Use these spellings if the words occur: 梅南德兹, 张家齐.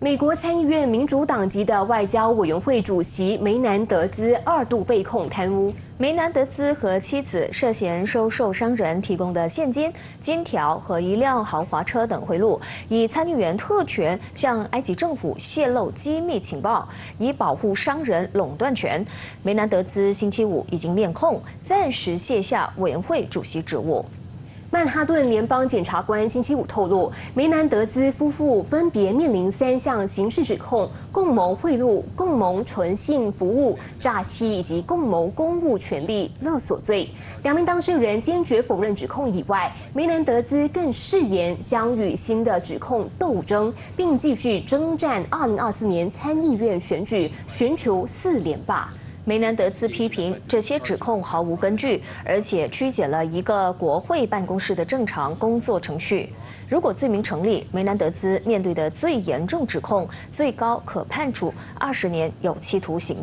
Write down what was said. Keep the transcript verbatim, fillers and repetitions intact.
美国参议院民主党籍的外交委员会主席梅南德兹二度被控贪污。梅南德兹和妻子涉嫌收受伤人提供的现金、金条和一辆豪华车等贿赂，以参议员特权向埃及政府泄露机密情报，以保护商人垄断权。梅南德兹星期五已经面控，暂时卸下委员会主席职务。 曼哈顿联邦检察官星期五透露，梅南德兹夫妇分别面临三项刑事指控：共谋贿赂、共谋纯性服务、诈欺以及共谋公务权力勒索罪。两名当事人坚决否认指控以外，梅南德兹更誓言将与新的指控斗争，并继续征战二零二四年参议院选举，寻求四连霸。 梅南德兹批评这些指控毫无根据，而且曲解了一个国会办公室的正常工作程序。如果罪名成立，梅南德兹面对的最严重指控，最高可判处二十年有期徒刑。